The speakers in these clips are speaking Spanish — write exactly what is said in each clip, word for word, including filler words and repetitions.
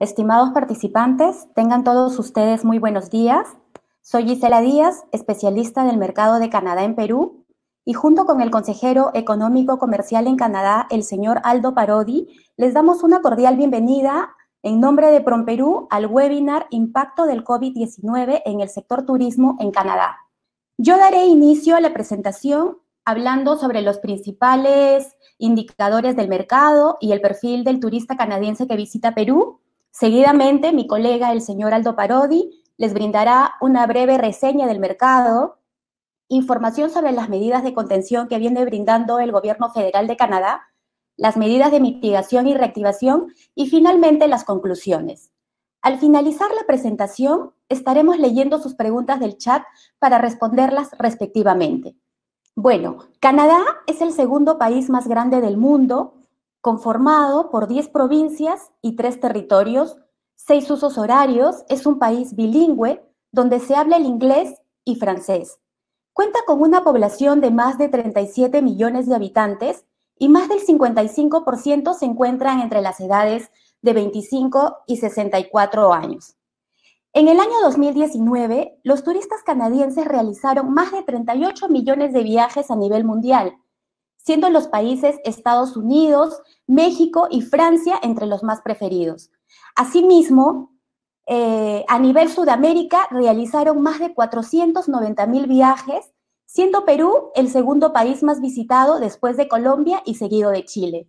Estimados participantes, tengan todos ustedes muy buenos días. Soy Yhisella Díaz, especialista del mercado de Canadá en Perú, y junto con el consejero económico comercial en Canadá, el señor Aldo Parodi, les damos una cordial bienvenida en nombre de PROMPERÚ al webinar Impacto del COVID diecinueve en el sector turismo en Canadá. Yo daré inicio a la presentación hablando sobre los principales indicadores del mercado y el perfil del turista canadiense que visita Perú. Seguidamente, mi colega, el señor Aldo Parodi, les brindará una breve reseña del mercado, información sobre las medidas de contención que viene brindando el Gobierno Federal de Canadá, las medidas de mitigación y reactivación y, finalmente, las conclusiones. Al finalizar la presentación, estaremos leyendo sus preguntas del chat para responderlas respectivamente. Bueno, Canadá es el segundo país más grande del mundo, conformado por diez provincias y tres territorios, seis usos horarios, es un país bilingüe donde se habla el inglés y francés. Cuenta con una población de más de treinta y siete millones de habitantes y más del cincuenta y cinco por ciento se encuentran entre las edades de veinticinco y sesenta y cuatro años. En el año dos mil diecinueve, los turistas canadienses realizaron más de treinta y ocho millones de viajes a nivel mundial, siendo los países Estados Unidos, México y Francia entre los más preferidos. Asimismo, Eh, a nivel Sudamérica realizaron más de cuatrocientos noventa mil viajes, siendo Perú el segundo país más visitado después de Colombia y seguido de Chile.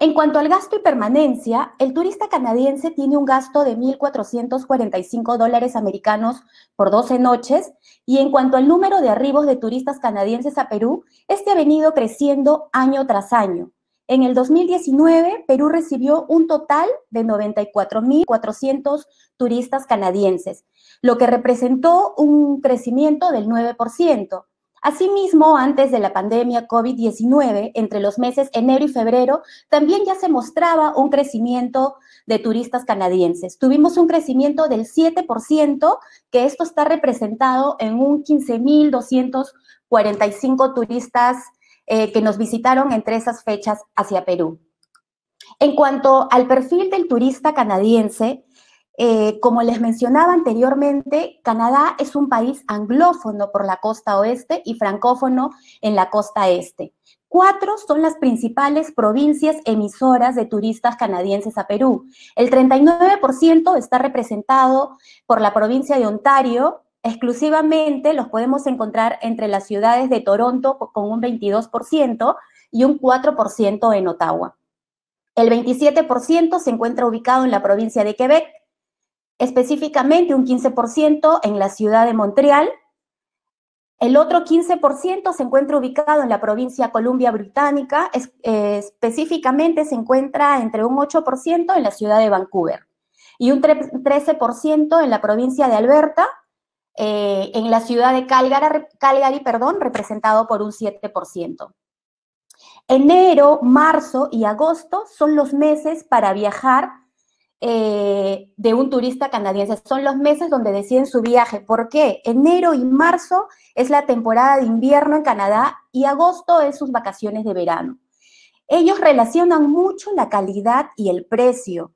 En cuanto al gasto y permanencia, el turista canadiense tiene un gasto de mil cuatrocientos cuarenta y cinco dólares americanos por doce noches y en cuanto al número de arribos de turistas canadienses a Perú, este ha venido creciendo año tras año. En el dos mil diecinueve, Perú recibió un total de noventa y cuatro mil cuatrocientos turistas canadienses, lo que representó un crecimiento del nueve por ciento. Asimismo, antes de la pandemia COVID diecinueve, entre los meses enero y febrero, también ya se mostraba un crecimiento de turistas canadienses. Tuvimos un crecimiento del siete por ciento, que esto está representado en un quince mil doscientos cuarenta y cinco turistas canadienses Eh, que nos visitaron entre esas fechas hacia Perú. En cuanto al perfil del turista canadiense, eh, como les mencionaba anteriormente, Canadá es un país anglófono por la costa oeste y francófono en la costa este. Cuatro son las principales provincias emisoras de turistas canadienses a Perú. El treinta y nueve por ciento está representado por la provincia de Ontario. Exclusivamente los podemos encontrar entre las ciudades de Toronto con un veintidós por ciento y un cuatro por ciento en Ottawa. El veintisiete por ciento se encuentra ubicado en la provincia de Quebec, específicamente un quince por ciento en la ciudad de Montreal. El otro quince por ciento se encuentra ubicado en la provincia de Columbia Británica, es, eh, específicamente se encuentra entre un ocho por ciento en la ciudad de Vancouver y un trece por ciento en la provincia de Alberta. Eh, en la ciudad de Calgary, Calgary, perdón, representado por un siete por ciento. Enero, marzo y agosto son los meses para viajar eh, de un turista canadiense. Son los meses donde deciden su viaje. ¿Por qué? Enero y marzo es la temporada de invierno en Canadá y agosto es sus vacaciones de verano. Ellos relacionan mucho la calidad y el precio.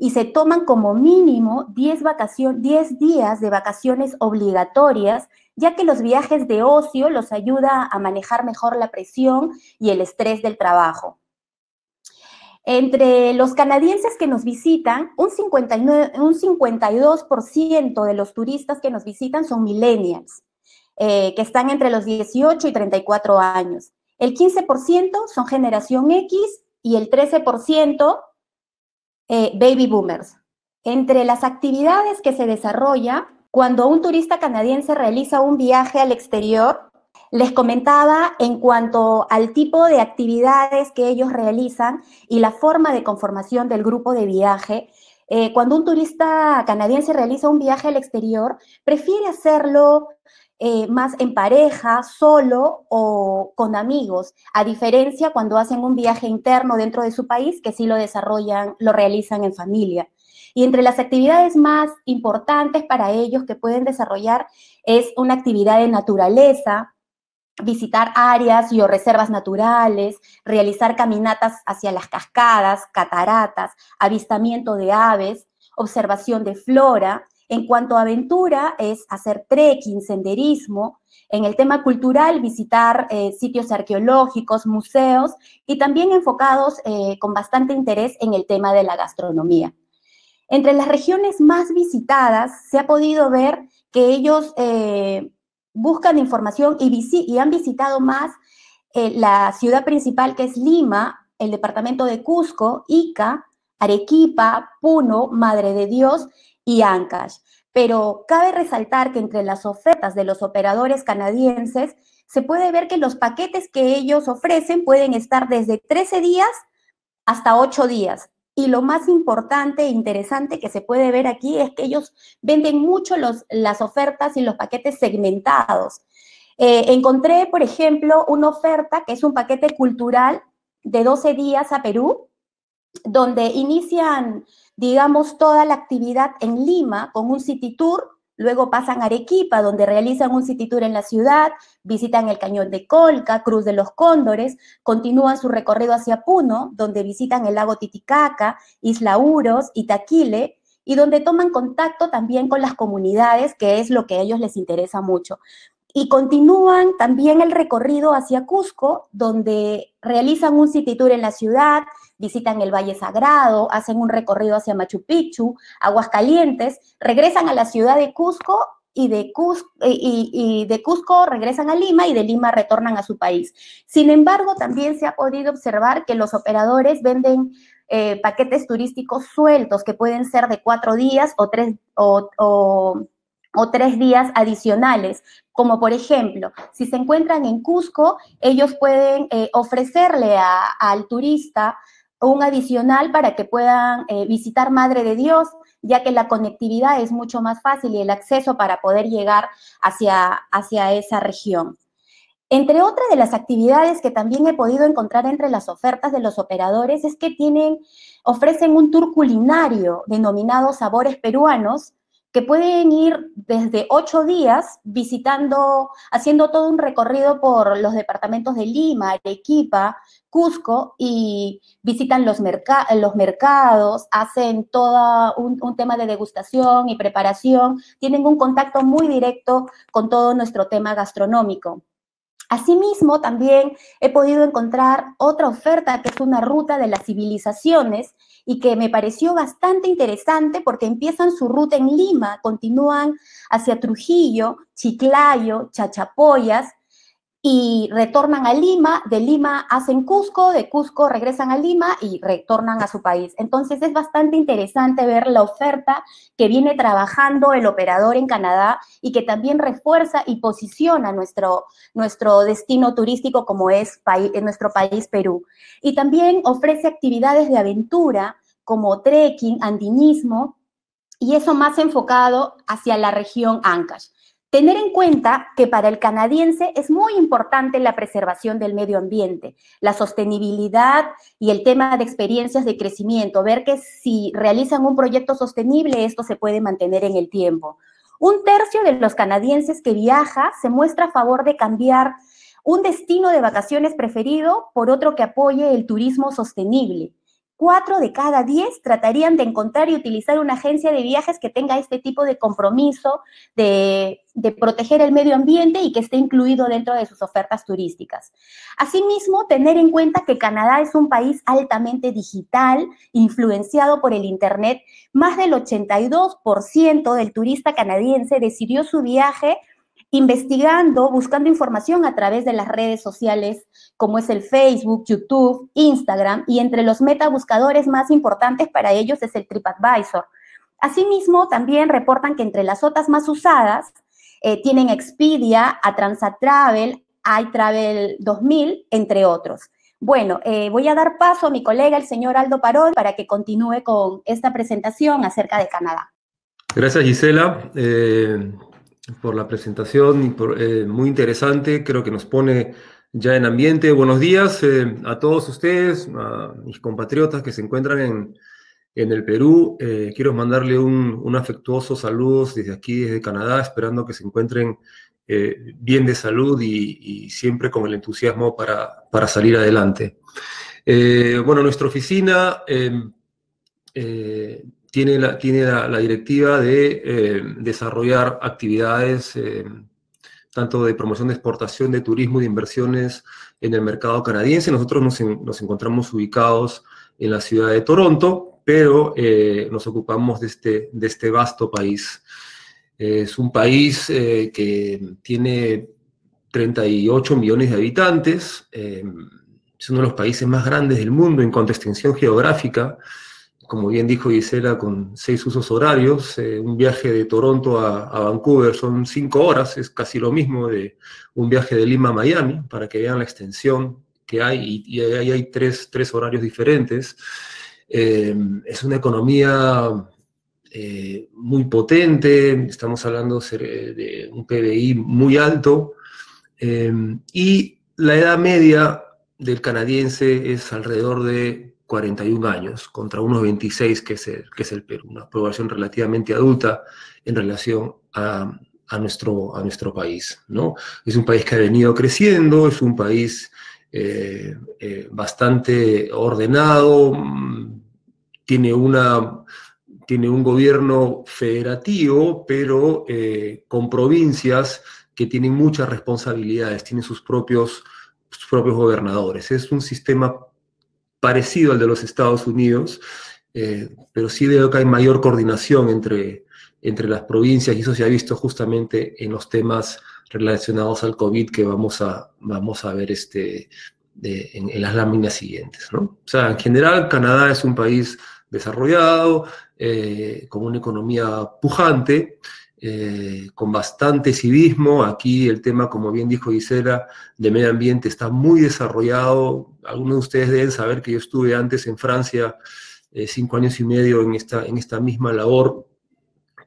Y se toman como mínimo diez, vacacion- diez días de vacaciones obligatorias, ya que los viajes de ocio los ayuda a manejar mejor la presión y el estrés del trabajo. Entre los canadienses que nos visitan, un, cincuenta y nueve, un cincuenta y dos por ciento de los turistas que nos visitan son millennials, eh, que están entre los dieciocho y treinta y cuatro años. El quince por ciento son generación X y el trece por ciento Eh, baby boomers. Entre las actividades que se desarrolla cuando un turista canadiense realiza un viaje al exterior, les comentaba en cuanto al tipo de actividades que ellos realizan y la forma de conformación del grupo de viaje. Eh, cuando un turista canadiense realiza un viaje al exterior, prefiere hacerlo eh, más en pareja, solo o con amigos, a diferencia cuando hacen un viaje interno dentro de su país, que sí lo desarrollan, lo realizan en familia. Y entre las actividades más importantes para ellos que pueden desarrollar es una actividad de naturaleza, visitar áreas y o reservas naturales, realizar caminatas hacia las cascadas, cataratas, avistamiento de aves, observación de flora. En cuanto a aventura, es hacer trekking, senderismo. En el tema cultural, visitar eh, sitios arqueológicos, museos y también enfocados eh, con bastante interés en el tema de la gastronomía. Entre las regiones más visitadas se ha podido ver que ellos eh, buscan información y, visi y han visitado más eh, la ciudad principal, que es Lima, el departamento de Cusco, Ica, Arequipa, Puno, Madre de Dios y Ancash. Pero cabe resaltar que entre las ofertas de los operadores canadienses se puede ver que los paquetes que ellos ofrecen pueden estar desde trece días hasta ocho días. Y lo más importante e interesante que se puede ver aquí es que ellos venden mucho los, las ofertas y los paquetes segmentados. Eh, encontré, por ejemplo, una oferta que es un paquete cultural de doce días a Perú, donde inician, digamos, toda la actividad en Lima con un city tour, luego pasan a Arequipa, donde realizan un city tour en la ciudad, visitan el Cañón de Colca, Cruz de los Cóndores, continúan su recorrido hacia Puno, donde visitan el lago Titicaca, Isla Uros, Itaquile, y donde toman contacto también con las comunidades, que es lo que a ellos les interesa mucho. Y continúan también el recorrido hacia Cusco, donde realizan un city tour en la ciudad, visitan el Valle Sagrado, hacen un recorrido hacia Machu Picchu, Aguascalientes, regresan a la ciudad de Cusco y de Cusco, y, y de Cusco regresan a Lima y de Lima retornan a su país. Sin embargo, también se ha podido observar que los operadores venden eh, paquetes turísticos sueltos que pueden ser de cuatro días o tres o, o, o tres días adicionales. Como por ejemplo, si se encuentran en Cusco, ellos pueden eh, ofrecerle a, al turista un adicional para que puedan eh, visitar Madre de Dios, ya que la conectividad es mucho más fácil y el acceso para poder llegar hacia, hacia esa región. Entre otras de las actividades que también he podido encontrar entre las ofertas de los operadores es que tienen, ofrecen un tour culinario denominado Sabores Peruanos, que pueden ir desde ocho días visitando, haciendo todo un recorrido por los departamentos de Lima, Arequipa, Cusco, y visitan los, merca los mercados, hacen todo un, un tema de degustación y preparación, tienen un contacto muy directo con todo nuestro tema gastronómico. Asimismo, también he podido encontrar otra oferta que es una ruta de las civilizaciones y que me pareció bastante interesante porque empiezan su ruta en Lima, continúan hacia Trujillo, Chiclayo, Chachapoyas y retornan a Lima, de Lima hacen Cusco, de Cusco regresan a Lima y retornan a su país. Entonces es bastante interesante ver la oferta que viene trabajando el operador en Canadá y que también refuerza y posiciona nuestro, nuestro destino turístico como es país, en nuestro país Perú. Y también ofrece actividades de aventura como trekking, andinismo y eso más enfocado hacia la región Ancash. Tener en cuenta que para el canadiense es muy importante la preservación del medio ambiente, la sostenibilidad y el tema de experiencias de crecimiento, ver que si realizan un proyecto sostenible, esto se puede mantener en el tiempo. Un tercio de los canadienses que viaja se muestra a favor de cambiar un destino de vacaciones preferido por otro que apoye el turismo sostenible. Cuatro de cada diez tratarían de encontrar y utilizar una agencia de viajes que tenga este tipo de compromiso de, de proteger el medio ambiente y que esté incluido dentro de sus ofertas turísticas. Asimismo, tener en cuenta que Canadá es un país altamente digital, influenciado por el Internet. Más del ochenta y dos por ciento del turista canadiense decidió su viaje investigando, buscando información a través de las redes sociales como es el Facebook, YouTube, Instagram, y entre los metabuscadores más importantes para ellos es el TripAdvisor. Asimismo, también reportan que entre las otras más usadas eh, tienen Expedia, Atransa Travel, iTravel dos mil, entre otros. Bueno, eh, voy a dar paso a mi colega, el señor Aldo Parodi, para que continúe con esta presentación acerca de Canadá. Gracias, Yhisella. Eh... por la presentación, por, eh, muy interesante, creo que nos pone ya en ambiente. Buenos días eh, a todos ustedes, a mis compatriotas que se encuentran en, en el Perú. Eh, quiero mandarle un, un afectuoso saludo desde aquí, desde Canadá, esperando que se encuentren eh, bien de salud y, y siempre con el entusiasmo para, para salir adelante. Eh, bueno, nuestra oficina eh, eh, tiene, la, tiene la, la directiva de eh, desarrollar actividades eh, tanto de promoción de exportación, de turismo, de inversiones en el mercado canadiense. Nosotros nos, en, nos encontramos ubicados en la ciudad de Toronto, pero eh, nos ocupamos de este, de este vasto país. Eh, es un país eh, que tiene treinta y ocho millones de habitantes, eh, es uno de los países más grandes del mundo en cuanto a extensión geográfica, como bien dijo Yhisella, con seis usos horarios. Eh, un viaje de Toronto a, a Vancouver son cinco horas, es casi lo mismo de un viaje de Lima a Miami, para que vean la extensión que hay, y, y ahí hay tres, tres horarios diferentes. Eh, es una economía eh, muy potente, estamos hablando de un P B I muy alto, eh, y la edad media del canadiense es alrededor de cuarenta y un años, contra unos veintiséis que es el, que es el Perú, una población relativamente adulta en relación a, a, nuestro, a nuestro país, ¿no? Es un país que ha venido creciendo, es un país eh, eh, bastante ordenado, tiene, una, tiene un gobierno federativo, pero eh, con provincias que tienen muchas responsabilidades, tienen sus propios, sus propios gobernadores. Es un sistema parecido al de los Estados Unidos, eh, pero sí veo que hay mayor coordinación entre, entre las provincias, y eso se ha visto justamente en los temas relacionados al COVID que vamos a, vamos a ver este, de, en, en las láminas siguientes, ¿no? O sea, en general, Canadá es un país desarrollado, eh, con una economía pujante, Eh, con bastante civismo. Aquí el tema, como bien dijo Yhisella, de medio ambiente está muy desarrollado. Algunos de ustedes deben saber que yo estuve antes en Francia, eh, cinco años y medio en esta, en esta misma labor.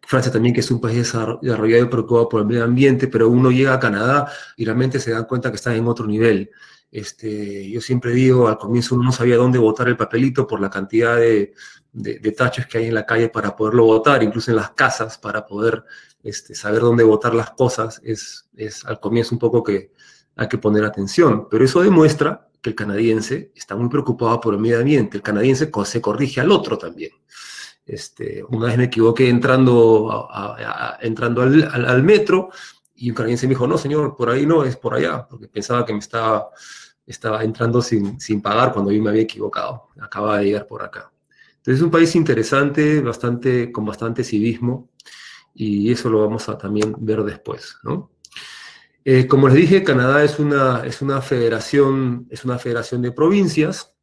Francia también, que es un país desarrollado y preocupado por el medio ambiente, pero uno llega a Canadá y realmente se dan cuenta que están en otro nivel. Este, yo siempre digo, al comienzo uno no sabía dónde botar el papelito por la cantidad de, de, de tachos que hay en la calle para poderlo botar, incluso en las casas, para poder este, saber dónde botar las cosas. Es, es al comienzo un poco que hay que poner atención, pero eso demuestra que el canadiense está muy preocupado por el medio ambiente. El canadiense se corrige al otro también. Este, una vez me equivoqué entrando, a, a, a, entrando al, al, al metro, y un canadiense me dijo, no señor, por ahí no, es por allá, porque pensaba que me estaba, estaba entrando sin, sin pagar cuando yo me había equivocado, acababa de llegar por acá. Entonces es un país interesante, bastante, con bastante civismo, y eso lo vamos a también ver después, ¿no? Eh, como les dije, Canadá es una, es, una federación, es una federación de provincias,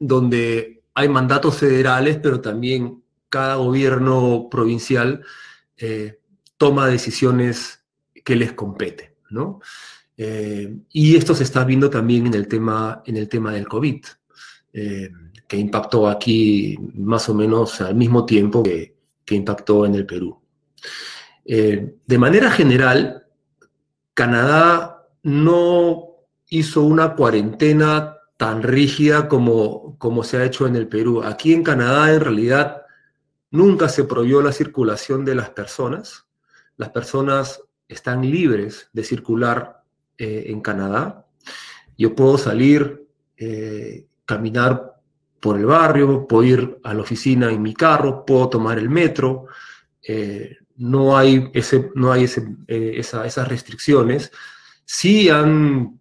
donde hay mandatos federales, pero también cada gobierno provincial eh, toma decisiones que les compete, ¿no? Eh, y esto se está viendo también en el tema, en el tema del COVID, eh, que impactó aquí más o menos al mismo tiempo que, que impactó en el Perú. Eh, de manera general, Canadá no hizo una cuarentena tan rígida como, como se ha hecho en el Perú. Aquí en Canadá, en realidad, nunca se prohibió la circulación de las personas. Las personas están libres de circular eh, en Canadá. Yo puedo salir, eh, caminar por el barrio, puedo ir a la oficina en mi carro, puedo tomar el metro, eh, no hay, ese, no hay ese, eh, esa, esas restricciones. Sí han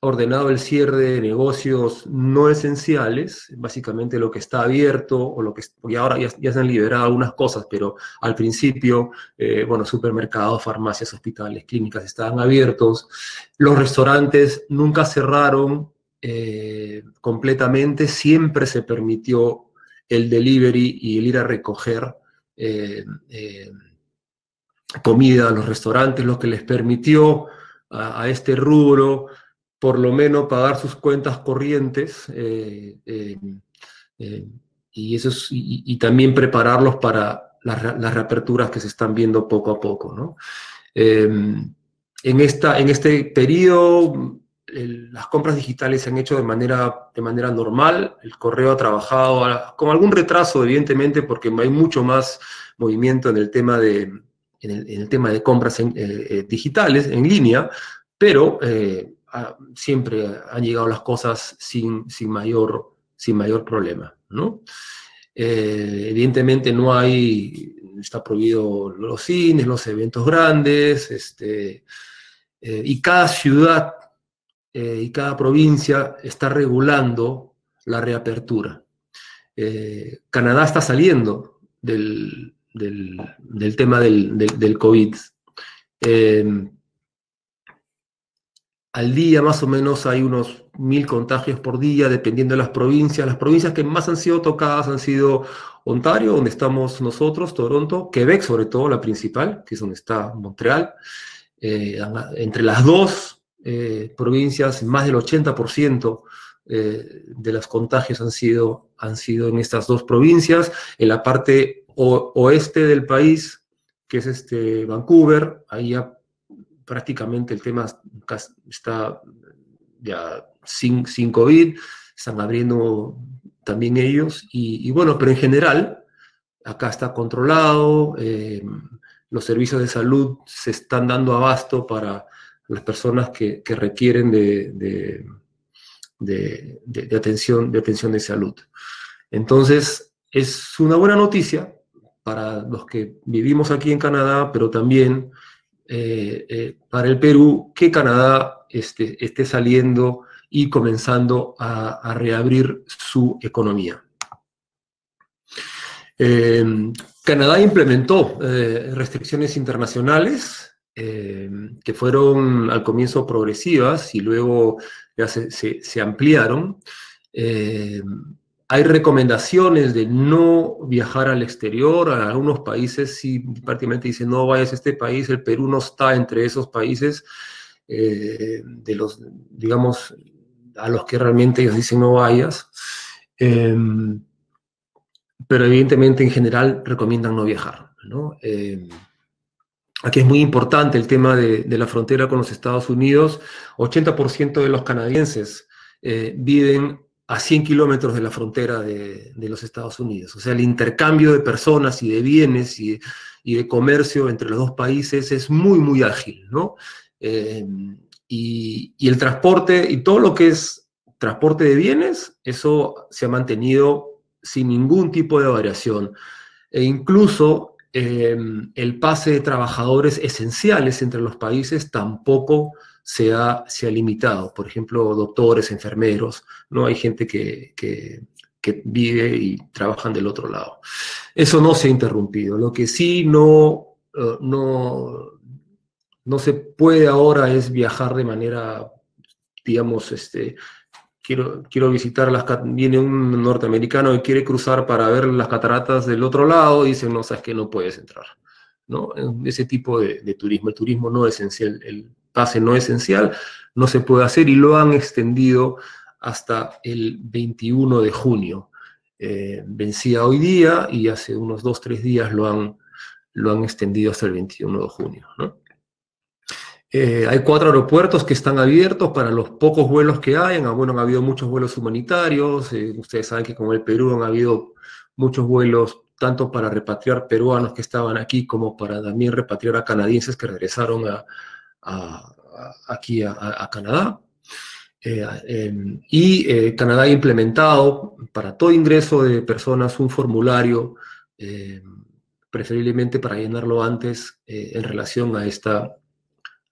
ordenado el cierre de negocios no esenciales, básicamente lo que está abierto, o lo que, y ahora ya, ya se han liberado algunas cosas, pero al principio, eh, bueno, supermercados, farmacias, hospitales, clínicas estaban abiertos, los restaurantes nunca cerraron eh, completamente, siempre se permitió el delivery y el ir a recoger eh, eh, comida a los restaurantes, lo que les permitió a, a este rubro por lo menos pagar sus cuentas corrientes, eh, eh, eh, y, eso es, y, y también prepararlos para las, las reaperturas que se están viendo poco a poco, ¿no? Eh, en, esta, en este periodo, el, las compras digitales se han hecho de manera, de manera normal, el correo ha trabajado a, con algún retraso, evidentemente, porque hay mucho más movimiento en el tema de, en el, en el tema de compras en, eh, digitales, en línea, pero eh, a, siempre han llegado las cosas sin, sin, mayor, sin mayor problema, ¿no? Eh, evidentemente no hay, está prohibido los cines, los eventos grandes, este, eh, y cada ciudad eh, y cada provincia está regulando la reapertura. Eh, Canadá está saliendo del, del, del tema del, del, del COVID. Eh, al día más o menos hay unos mil contagios por día, dependiendo de las provincias. Las provincias que más han sido tocadas han sido Ontario, donde estamos nosotros, Toronto, Quebec sobre todo, la principal, que es donde está Montreal. Eh, entre las dos eh, provincias, más del ochenta por ciento eh, de los contagios han sido, han sido en estas dos provincias. En la parte o, oeste del país, que es este Vancouver, ahí ya prácticamente el tema está ya sin, sin COVID, están abriendo también ellos, y, y bueno, pero en general, acá está controlado, eh, los servicios de salud se están dando abasto para las personas que, que requieren de, de, de, de, de, atención, de atención de salud. Entonces, es una buena noticia para los que vivimos aquí en Canadá, pero también... Eh, eh, para el Perú, que Canadá este, esté saliendo y comenzando a, a reabrir su economía. Eh, Canadá implementó eh, restricciones internacionales eh, que fueron al comienzo progresivas y luego ya se, se, se ampliaron. Eh, Hay recomendaciones de no viajar al exterior, a algunos países sí prácticamente dicen no vayas a este país, el Perú no está entre esos países, eh, de los, digamos, a los que realmente ellos dicen no vayas, eh, pero evidentemente en general recomiendan no viajar, ¿no? Eh, Aquí es muy importante el tema de, de la frontera con los Estados Unidos, ochenta por ciento de los canadienses eh, viven a cien kilómetros de la frontera de, de los Estados Unidos. O sea, el intercambio de personas y de bienes y, y de comercio entre los dos países es muy, muy ágil, ¿no? Eh, y, y el transporte, y todo lo que es transporte de bienes, eso se ha mantenido sin ningún tipo de variación. E incluso eh, el pase de trabajadores esenciales entre los países tampoco Se ha, se ha limitado, por ejemplo, doctores, enfermeros, ¿no? Hay gente que, que, que vive y trabajan del otro lado. Eso no se ha interrumpido. Lo que sí no, no, no se puede ahora es viajar de manera, digamos, este, quiero, quiero visitar, las viene un norteamericano y quiere cruzar para ver las cataratas del otro lado, y dice, no, sabes que no puedes entrar, ¿no? Ese tipo de, de turismo, el turismo no esencial, el pase no esencial, no se puede hacer, y lo han extendido hasta el veintiuno de junio. Eh, vencía hoy día y hace unos dos, tres días lo han, lo han extendido hasta el veintiuno de junio, ¿no? Eh, hay cuatro aeropuertos que están abiertos para los pocos vuelos que hay. Bueno, han habido muchos vuelos humanitarios, eh, ustedes saben que con el Perú han habido muchos vuelos tanto para repatriar peruanos que estaban aquí como para también repatriar a canadienses que regresaron a A, a, aquí a, a Canadá, eh, eh, y eh, Canadá ha implementado para todo ingreso de personas un formulario, eh, preferiblemente para llenarlo antes, eh, en relación a esta,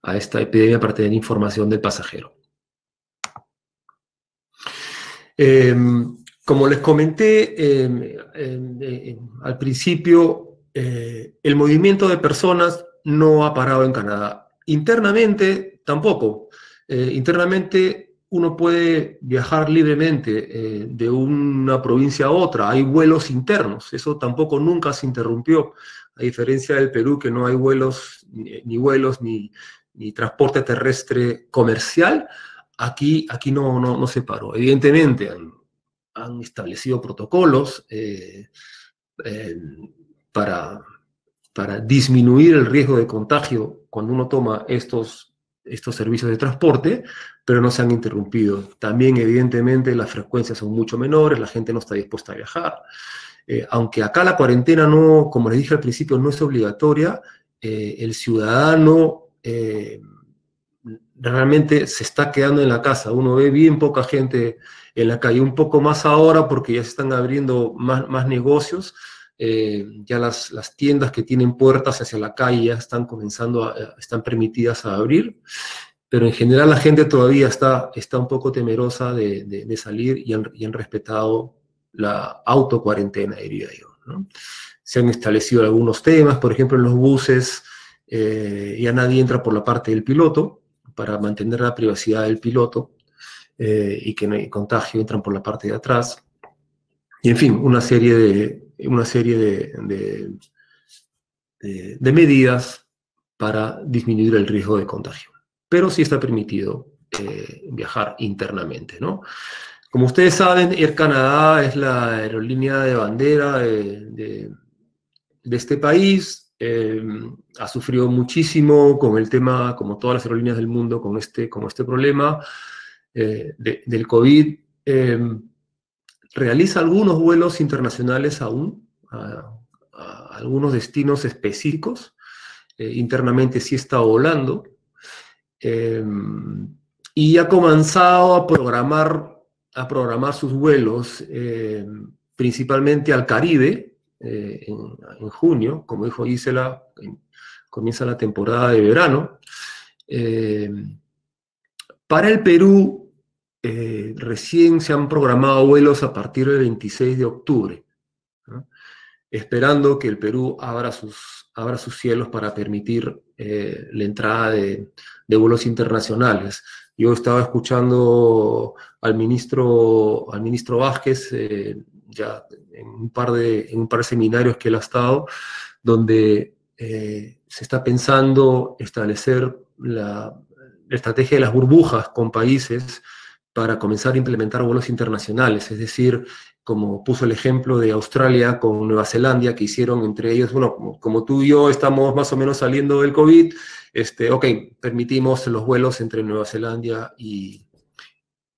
a esta epidemia, para tener información del pasajero. Eh, como les comenté eh, eh, eh, al principio, eh, el movimiento de personas no ha parado en Canadá. Internamente, tampoco. Eh, internamente, uno puede viajar libremente eh, de una provincia a otra. Hay vuelos internos. Eso tampoco nunca se interrumpió. A diferencia del Perú, que no hay vuelos, ni, ni vuelos, ni, ni transporte terrestre comercial, aquí, aquí no, no, no se paró. Evidentemente, han, han establecido protocolos eh, eh, para... para disminuir el riesgo de contagio cuando uno toma estos, estos servicios de transporte, pero no se han interrumpido. También, evidentemente, las frecuencias son mucho menores, la gente no está dispuesta a viajar. Eh, aunque acá la cuarentena, no, como les dije al principio, no es obligatoria, eh, el ciudadano eh, realmente se está quedando en la casa. Uno ve bien poca gente en la calle, un poco más ahora porque ya se están abriendo más, más negocios, eh, ya las, las tiendas que tienen puertas hacia la calle ya están comenzando, a, están permitidas a abrir, pero en general la gente todavía está, está un poco temerosa de, de, de salir y han, y han respetado la autocuarentena, diría yo, ¿no? Se han establecido algunos temas, por ejemplo en los buses eh, ya nadie entra por la parte del piloto, para mantener la privacidad del piloto, eh, y que no hay contagio, entran por la parte de atrás, y en fin, una serie de, una serie de, de, de, de medidas para disminuir el riesgo de contagio. Pero sí está permitido eh, viajar internamente, ¿no? Como ustedes saben, Air Canadá es la aerolínea de bandera de, de, de este país. Eh, ha sufrido muchísimo con el tema, como todas las aerolíneas del mundo, con este, con este problema eh, de, del COVID. Eh, realiza algunos vuelos internacionales aún, a, a algunos destinos específicos. Eh, internamente sí está volando. Eh, y ha comenzado a programar... a programar sus vuelos, eh, principalmente al Caribe, eh, en, en junio, como dijo Yhisella, comienza la temporada de verano. Eh, para el Perú, eh, recién se han programado vuelos a partir del veintiséis de octubre, ¿no? Esperando que el Perú abra sus, abra sus cielos para permitir eh, la entrada de, de vuelos internacionales. Yo estaba escuchando al ministro, al ministro Vázquez, eh, ya en un, par de, en un par de seminarios que él ha estado, donde eh, se está pensando establecer la estrategia de las burbujas con países para comenzar a implementar vuelos internacionales, es decir, como puso el ejemplo de Australia con Nueva Zelanda, que hicieron entre ellos, bueno, como, como tú y yo estamos más o menos saliendo del COVID, Este, ok, permitimos los vuelos entre Nueva Zelanda y,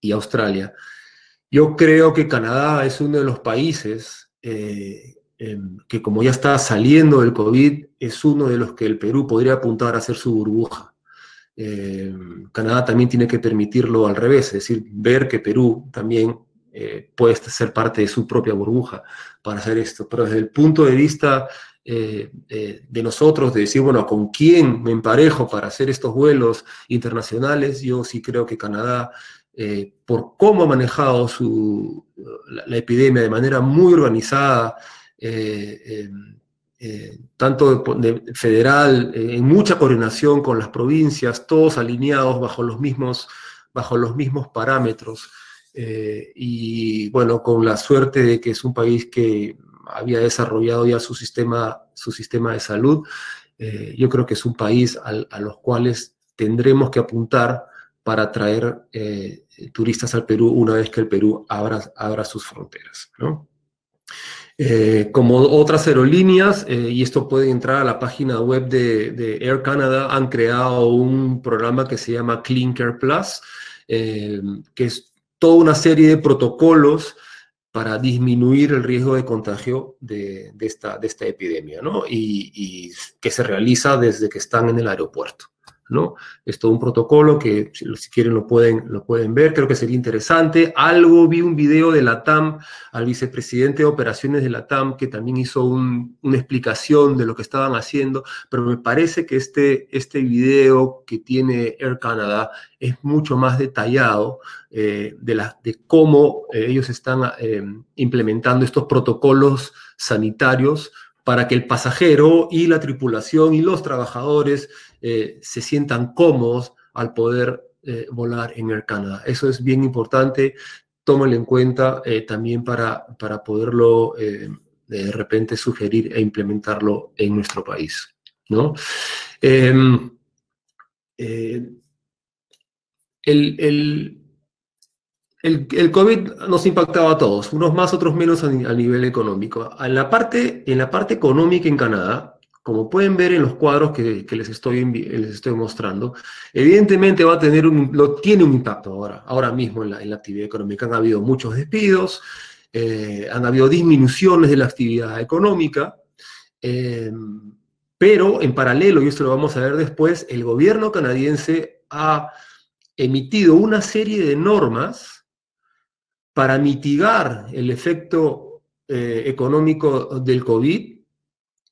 y Australia. Yo creo que Canadá es uno de los países eh, eh, que, como ya está saliendo del COVID, es uno de los que el Perú podría apuntar a hacer su burbuja. Eh, Canadá también tiene que permitirlo al revés, es decir, ver que Perú también eh, puede ser parte de su propia burbuja para hacer esto. Pero desde el punto de vista... Eh, eh, de nosotros, de decir, bueno, ¿con quién me emparejo para hacer estos vuelos internacionales? Yo sí creo que Canadá, eh, por cómo ha manejado su, la, la epidemia de manera muy organizada, eh, eh, eh, tanto de, de federal, eh, en mucha coordinación con las provincias, todos alineados bajo los mismos, bajo los mismos parámetros, eh, y bueno, con la suerte de que es un país que había desarrollado ya su sistema, su sistema de salud, eh, yo creo que es un país al, a los cuales tendremos que apuntar para atraer eh, turistas al Perú una vez que el Perú abra, abra sus fronteras, ¿no? Eh, como otras aerolíneas, eh, y esto puede entrar a la página web de, de Air Canada, han creado un programa que se llama Clean Care Plus, eh, que es toda una serie de protocolos para disminuir el riesgo de contagio de, de, esta, de esta epidemia, ¿no? Y, y que se realiza desde que están en el aeropuerto, ¿no? Es todo un protocolo que, si, si quieren, lo pueden, lo pueden ver. Creo que sería interesante. Algo, vi un video de LATAM, al vicepresidente de operaciones de LATAM, que también hizo un, una explicación de lo que estaban haciendo, pero me parece que este, este video que tiene Air Canada es mucho más detallado eh, de, la, de cómo eh, ellos están eh, implementando estos protocolos sanitarios para que el pasajero y la tripulación y los trabajadores eh, se sientan cómodos al poder eh, volar en Air Canada. Eso es bien importante, tómenlo en cuenta eh, también para, para poderlo eh, de repente sugerir e implementarlo en nuestro país, ¿no? Eh, eh, El, el, el, el COVID nos impactaba a todos, unos más, otros menos a, a nivel económico. En la, parte, en la parte económica en Canadá, como pueden ver en los cuadros que, que les, estoy, les estoy mostrando, evidentemente va a tener un, lo, tiene un impacto ahora, ahora mismo en la, en la actividad económica. Han habido muchos despidos, eh, han habido disminuciones de la actividad económica, eh, Pero en paralelo, y esto lo vamos a ver después, el gobierno canadiense ha emitido una serie de normas para mitigar el efecto eh, económico del COVID,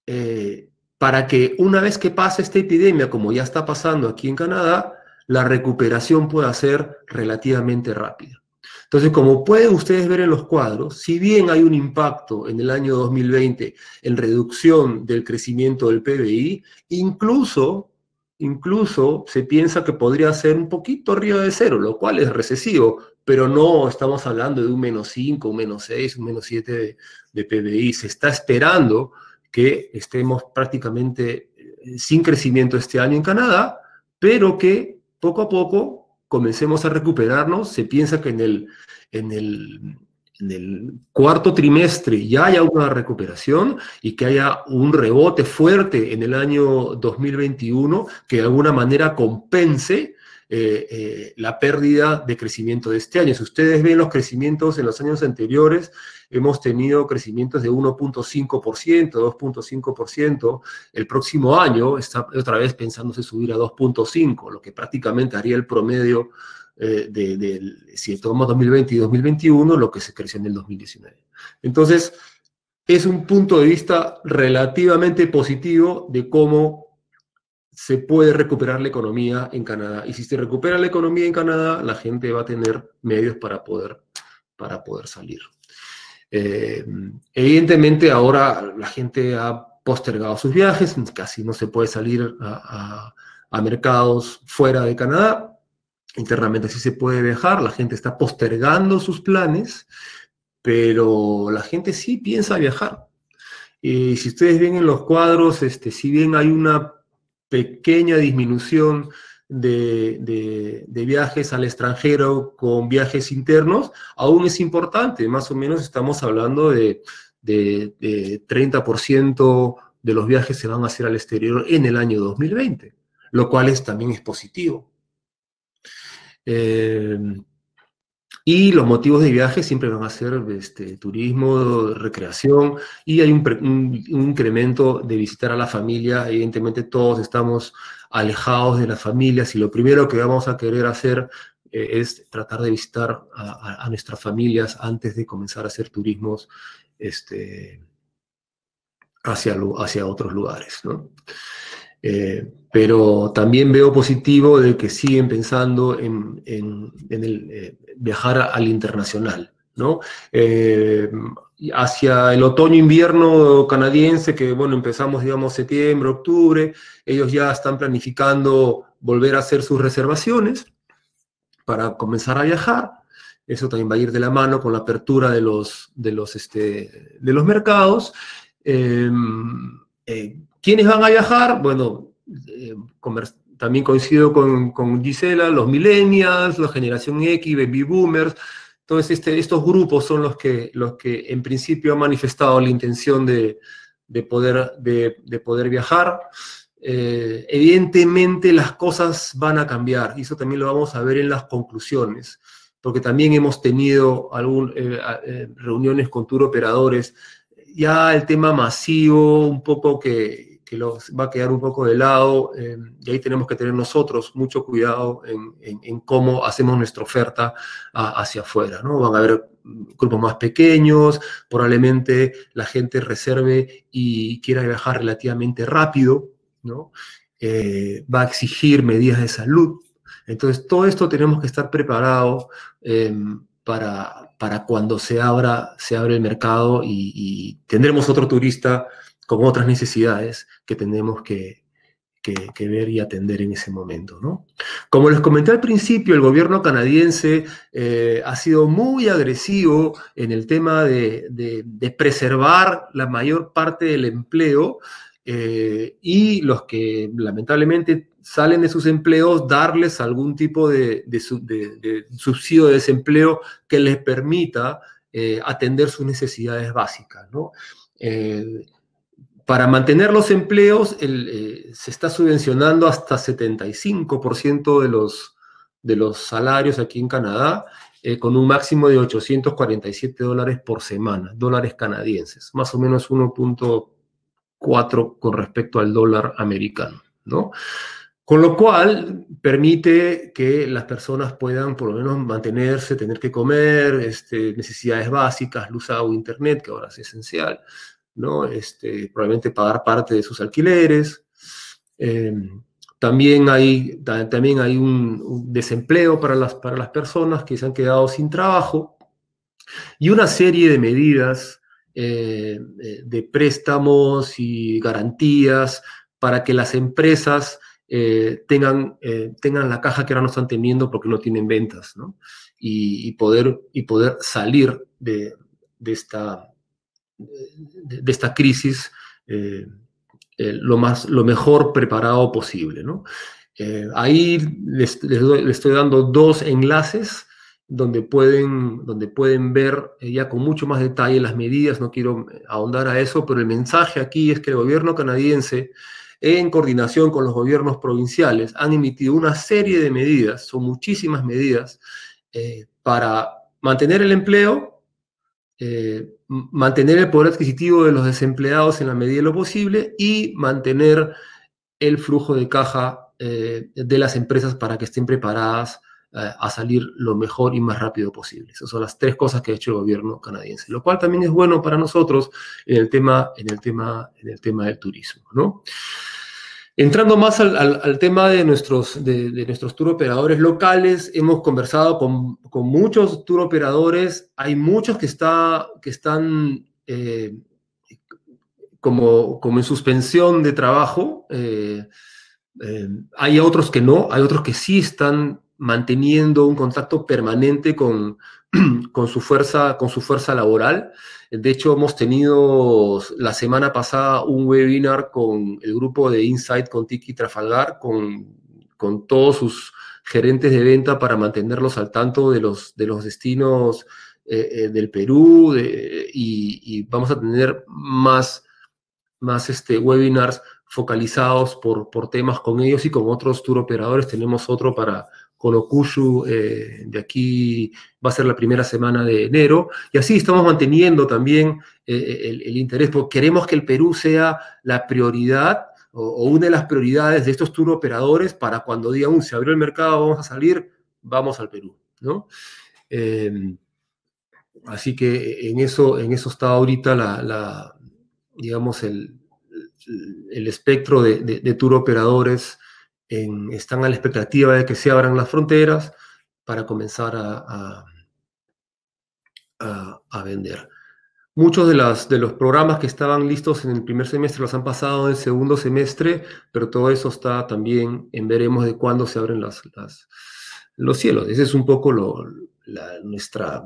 eh, para que una vez que pase esta epidemia, como ya está pasando aquí en Canadá, la recuperación pueda ser relativamente rápida. Entonces, como pueden ustedes ver en los cuadros, si bien hay un impacto en el año dos mil veinte en reducción del crecimiento del P B I, incluso, incluso se piensa que podría ser un poquito arriba de cero, lo cual es recesivo, pero no estamos hablando de un menos cinco, un menos seis, un menos siete de, de P B I. Se está esperando que estemos prácticamente sin crecimiento este año en Canadá, pero que poco a poco comencemos a recuperarnos. Se piensa que en el, en, el, en el cuarto trimestre ya haya una recuperación y que haya un rebote fuerte en el año dos mil veintiuno que de alguna manera compense eh, eh, la pérdida de crecimiento de este año. Si ustedes ven los crecimientos en los años anteriores, hemos tenido crecimientos de uno punto cinco por ciento, dos punto cinco por ciento. El próximo año está otra vez pensándose subir a dos punto cinco por ciento, lo que prácticamente haría el promedio eh, de, de, si tomamos dos mil veinte y dos mil veintiuno, lo que se creció en el dos mil diecinueve. Entonces, es un punto de vista relativamente positivo de cómo se puede recuperar la economía en Canadá. Y si se recupera la economía en Canadá, la gente va a tener medios para poder, para poder salir. Eh, evidentemente ahora la gente ha postergado sus viajes, casi no se puede salir a, a, a mercados fuera de Canadá, internamente sí se puede viajar, la gente está postergando sus planes, pero la gente sí piensa viajar. Y si ustedes ven en los cuadros, este, si bien hay una pequeña disminución De, de, de viajes al extranjero con viajes internos, aún es importante, más o menos estamos hablando de, de, de treinta por ciento de los viajes se van a hacer al exterior en el año dos mil veinte, lo cual es, también es positivo. Eh, y los motivos de viaje siempre van a ser este, turismo, recreación, y hay un, un, un incremento de visitar a la familia. Evidentemente todos estamos alejados de las familias y lo primero que vamos a querer hacer eh, es tratar de visitar a, a, a nuestras familias antes de comenzar a hacer turismos este, hacia, hacia otros lugares, ¿no? Eh, pero también veo positivo de que siguen pensando en, en, en el, eh, viajar al internacional, ¿no? Eh, hacia el otoño-invierno canadiense, que bueno, empezamos digamos septiembre, octubre, ellos ya están planificando volver a hacer sus reservaciones para comenzar a viajar. Eso también va a ir de la mano con la apertura de los, de los, este, de los mercados. Eh, eh, ¿Quiénes van a viajar? Bueno, eh, también coincido con, con Yhisella, los millennials, la generación X, baby boomers. Entonces, este, estos grupos son los que, los que en principio han manifestado la intención de, de, poder, de, de poder viajar. Eh, evidentemente las cosas van a cambiar, y eso también lo vamos a ver en las conclusiones, porque también hemos tenido algún, eh, eh, reuniones con tour operadores. Ya el tema masivo, un poco que, que los va a quedar un poco de lado, eh, y ahí tenemos que tener nosotros mucho cuidado en, en, en cómo hacemos nuestra oferta a, hacia afuera, ¿no? Van a haber grupos más pequeños, probablemente la gente reserve y quiera viajar relativamente rápido, ¿no? Eh, va a exigir medidas de salud. Entonces, todo esto tenemos que estar preparados eh, para, para cuando se abra, se abre el mercado y, y tendremos otro turista con otras necesidades que tenemos que, que, que ver y atender en ese momento, ¿no? Como les comenté al principio, el gobierno canadiense eh, ha sido muy agresivo en el tema de, de, de preservar la mayor parte del empleo eh, y los que lamentablemente salen de sus empleos, darles algún tipo de, de, de, de subsidio de desempleo que les permita eh, atender sus necesidades básicas, ¿no? Eh, Para mantener los empleos, el, eh, se está subvencionando hasta setenta y cinco por ciento de los, de los salarios aquí en Canadá, eh, con un máximo de ochocientos cuarenta y siete dólares por semana, dólares canadienses, más o menos uno punto cuatro cuatro con respecto al dólar americano, ¿no? Con lo cual, permite que las personas puedan por lo menos mantenerse, tener que comer, este, necesidades básicas, luz, agua, internet, que ahora es esencial, ¿no? Este, probablemente pagar parte de sus alquileres. Eh, también hay, ta, también hay un, un desempleo para las, para las personas que se han quedado sin trabajo. Y una serie de medidas eh, de préstamos y garantías para que las empresas Eh, tengan, eh, tengan la caja que ahora no están teniendo porque no tienen ventas, ¿no? Y, y, poder, y poder salir de, de, esta, de, de esta crisis eh, eh, lo, más, lo mejor preparado posible, ¿no? Eh, ahí les, les, doy, les estoy dando dos enlaces donde pueden, donde pueden ver ya con mucho más detalle las medidas. No quiero ahondar a eso, pero el mensaje aquí es que el gobierno canadiense, en coordinación con los gobiernos provinciales, han emitido una serie de medidas, son muchísimas medidas, eh, para mantener el empleo, eh, mantener el poder adquisitivo de los desempleados en la medida de lo posible y mantener el flujo de caja eh, de las empresas para que estén preparadas eh, a salir lo mejor y más rápido posible. Esas son las tres cosas que ha hecho el gobierno canadiense, lo cual también es bueno para nosotros en el tema, en el tema, en el tema del turismo, ¿no? Entrando más al, al, al tema de nuestros, de, de nuestros tour operadores locales, hemos conversado con, con muchos tour operadores. Hay muchos que, está, que están eh, como, como en suspensión de trabajo. Eh, eh, hay otros que no, hay otros que sí están manteniendo un contacto permanente con, con, su fuerza, con su fuerza laboral. De hecho, hemos tenido la semana pasada un webinar con el grupo de Insight, con Tiki Trafalgar, con, con todos sus gerentes de venta para mantenerlos al tanto de los, de los destinos eh, eh, del Perú de, y, y vamos a tener más, más este, webinars focalizados por, por temas con ellos y con otros tour operadores. Tenemos otro para... con Okushu, eh, de aquí va a ser la primera semana de enero, y así estamos manteniendo también eh, el, el interés, porque queremos que el Perú sea la prioridad, o, o una de las prioridades de estos tour operadores, para cuando día uno se abrió el mercado, vamos a salir, vamos al Perú, ¿no? Eh, así que en eso, en eso está ahorita la, la digamos, el, el espectro de, de, de tour operadores. En, están a la expectativa de que se abran las fronteras para comenzar a, a, a, a vender. Muchos de, las, de los programas que estaban listos en el primer semestre los han pasado en el segundo semestre, pero todo eso está también en veremos de cuándo se abren las, las, los cielos. Esa es un poco lo, la, nuestra,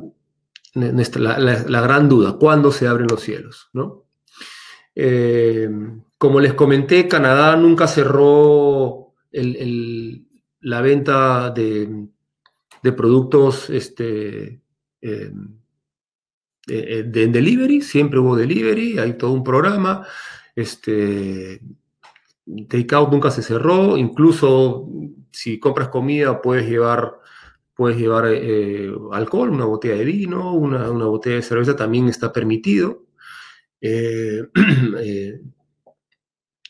nuestra, la, la, la gran duda, cuándo se abren los cielos, ¿no? Eh, como les comenté, Canadá nunca cerró El, el, la venta de, de productos este, eh, de, de delivery. Siempre hubo delivery, hay todo un programa. Este, Takeout nunca se cerró, incluso si compras comida puedes llevar, puedes llevar eh, alcohol, una botella de vino, una, una botella de cerveza también está permitido. Eh, eh,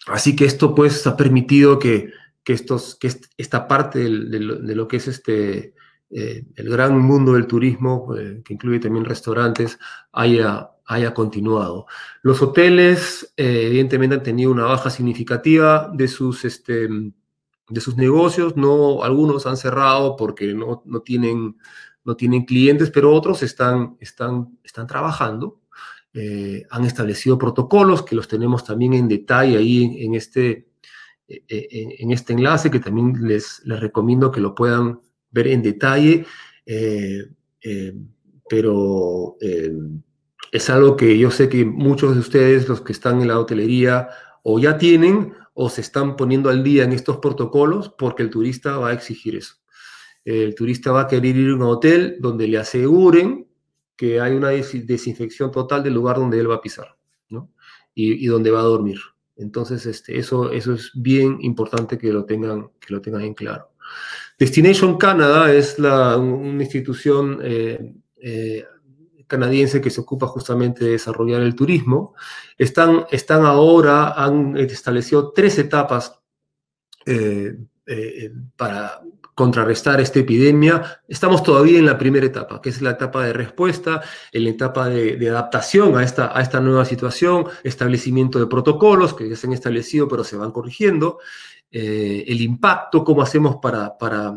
así que esto pues ha permitido que que, estos, que esta parte del, del, de lo que es este, eh, el gran mundo del turismo, eh, que incluye también restaurantes, haya, haya continuado. Los hoteles, eh, evidentemente, han tenido una baja significativa de sus, este, de sus negocios. No, algunos han cerrado porque no, no, tienen, no tienen clientes, pero otros están, están, están trabajando. Eh, han establecido protocolos, que los tenemos también en detalle ahí en, en este... en este enlace, que también les, les recomiendo que lo puedan ver en detalle, eh, eh, pero eh, es algo que yo sé que muchos de ustedes, los que están en la hotelería, o ya tienen, o se están poniendo al día en estos protocolos, porque el turista va a exigir eso. El turista va a querer ir a un hotel donde le aseguren que hay una des- desinfección total del lugar donde él va a pisar, ¿no? Y, y donde va a dormir. Entonces, este, eso, eso es bien importante que lo tengan, que lo tengan en claro. Destination Canada es la, una institución eh, eh, canadiense que se ocupa justamente de desarrollar el turismo. Están, están ahora, han establecido tres etapas eh, eh, para contrarrestar esta epidemia. Estamos todavía en la primera etapa, que es la etapa de respuesta, en la etapa de, de adaptación a esta, a esta nueva situación, establecimiento de protocolos que ya se han establecido pero se van corrigiendo, eh, el impacto, cómo hacemos para, para,